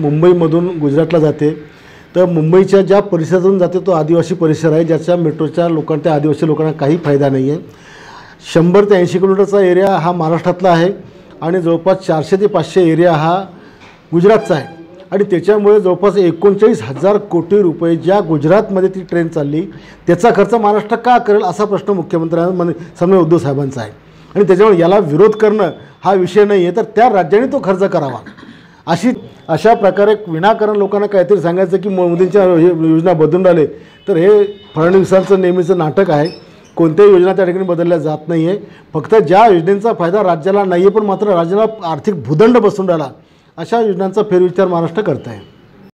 मुंबईमधून गुजरातला जाते तर मुंबईच्या ज्या परिसरातून जाते तो आदिवासी परिसर आहे, ज्याचा मेट्रोच्या लोकांना त्या आदिवासी लोकांना काही फायदा नाही आहे। 100 ते 80 किलोमीटरचा एरिया हा महाराष्ट्रातला आहे आणि जवळपास 400 ते 500 एरिया हा गुजरातचा आहे आणि त्याच्यामुळे जवळपास 39,000 कोटी रुपये ज्या गुजरातमध्ये ती ट्रेन चालली त्याचा खर्च महाराष्ट्र का करेल असा प्रश्न मुख्यमंत्र्यांना समोर उद्धव साहेबांचा आहे आणि त्याच्यामुळे याला विरोध करणं हा विषय नाही आहे, तर त्या राज्याने तो खर्च करावा। अशा प्रकारे विनाकारण लोकांना काहीतरी सांगायचं की मोदींच्या योजना बदलून राहिले तर हे फडणवीसांचं नेहमीचं नाटक आहे। कोणत्याही योजना त्या ठिकाणी बदलल्या जात नाही आहे, फक्त ज्या योजनांचा फायदा राज्याला नाही आहे पण मात्र राज्याला आर्थिक भूदंड बसून राहिला अशा योजनांचा फेरविचार महाराष्ट्र करत आहे।